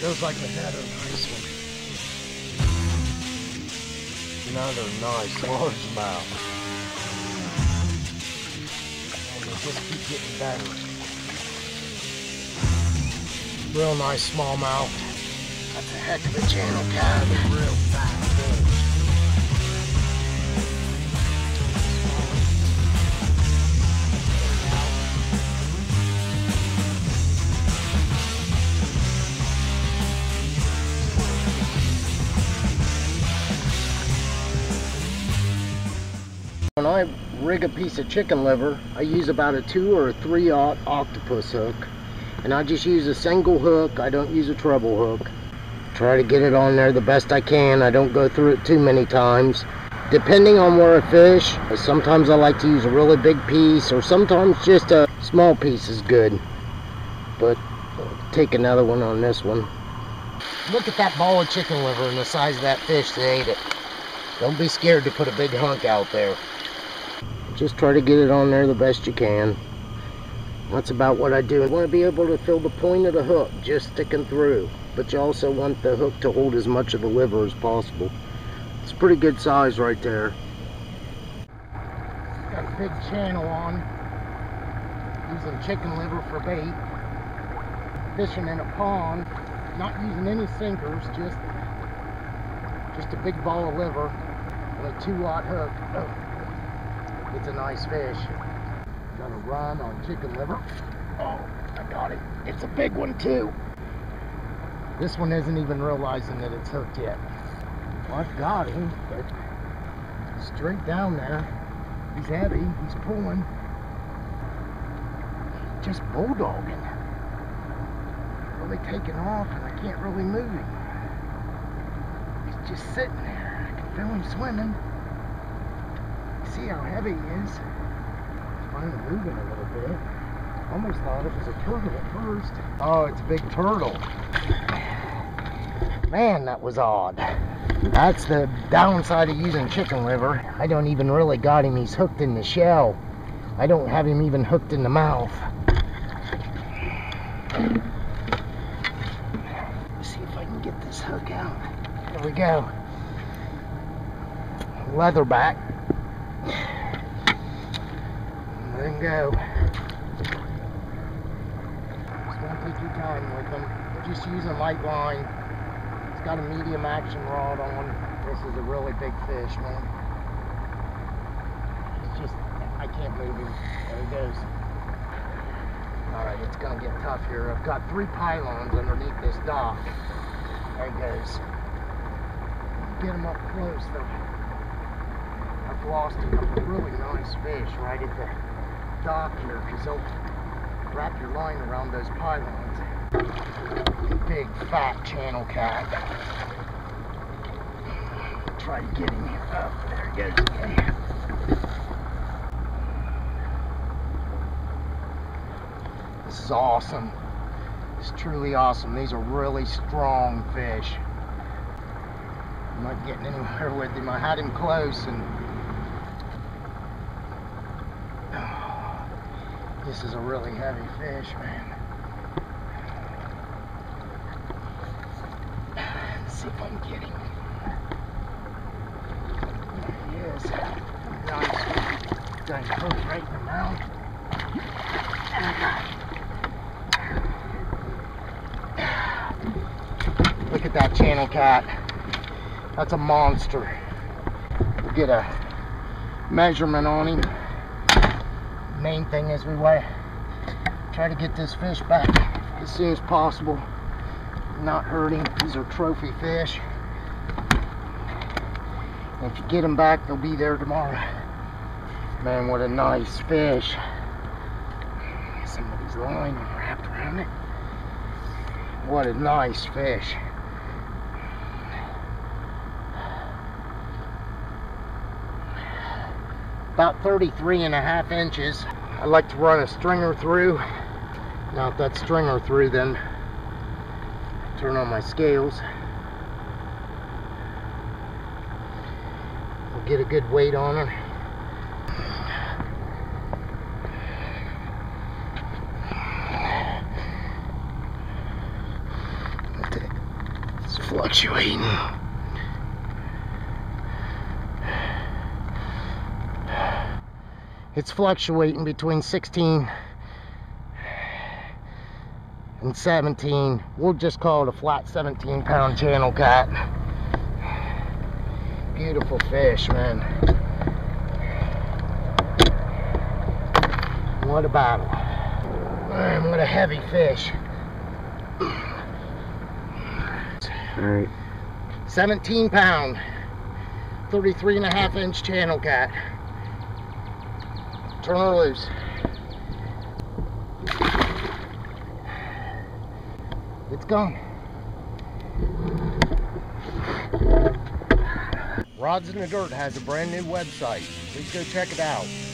Feels like we had a nice one. Another nice largemouth. And they just keep getting better. Real nice smallmouth. That's a heck of a channel cod. Real fat fish. When I rig a piece of chicken liver, I use about a 2 or a 3/0 octopus hook, and I just use a single hook. I don't use a treble hook. Try to get it on there the best I can. I don't go through it too many times. Depending on where I fish, sometimes I like to use a really big piece, or sometimes just a small piece is good. But I'll take another one on this one. Look at that ball of chicken liver and the size of that fish that ate it. Don't be scared to put a big hunk out there. Just try to get it on there the best you can. That's about what I do. I want to be able to feel the point of the hook just sticking through, but you also want the hook to hold as much of the liver as possible. It's a pretty good size right there. Got a big channel on, using chicken liver for bait, fishing in a pond, not using any sinkers, just a big ball of liver and a 2-aught hook. Oh. It's a nice fish. Got a run on chicken liver. Oh, I got it. It's a big one too. This one isn't even realizing that it's hooked yet. Well, I've got him, but straight down there. He's heavy, he's pulling. Just bulldogging. Really taking off and I can't really move him. He's just sitting there. I can feel him swimming. See how heavy he is. It's finally moving a little bit. Almost thought it was a turtle at first. Oh, it's a big turtle. Man, that was odd. That's the downside of using chicken liver. I don't even really got him. He's hooked in the shell. I don't have him even hooked in the mouth. Let's see if I can get this hook out. There we go. Leatherback. Let him go. Just don't take your time with him. Just use a light line. It's got a medium action rod on. This is a really big fish, man. It's just, I can't move him. There he goes. Alright, it's going to get tough here. I've got 3 pylons underneath this dock. There he goes. Get him up close though. I've lost a couple of really nice fish right at the dock here because they'll wrap your line around those pylons. Big fat channel cod. Try to get him here. Oh, there he goes again. This is awesome. It's truly awesome. These are really strong fish. I'm not getting anywhere with him. I had him close and this is a really heavy fish, man. Let's see if I can get him. There he is. Nice. Got him hooked right in the mouth. And I got him. Look at that channel cod. That's a monster. We'll get a measurement on him. Main thing is we want to try to get this fish back as soon as possible, not hurt him. These are trophy fish. And if you get them back, they'll be there tomorrow. Man, what a nice fish. Somebody's line wrapped around it. What a nice fish. About 33.5 inches. I like to run a stringer through. Now if that stringer through, then turn on my scales. I'll get a good weight on her. what you eating? It's fluctuating between 16 and 17. We'll just call it a flat 17-pound channel cat. Beautiful fish, man. What a battle. Man, what a heavy fish. All right. 17-pound, 33.5-inch channel cat. Turn her loose. It's gone. Rods in the Dirt has a brand new website. Please go check it out.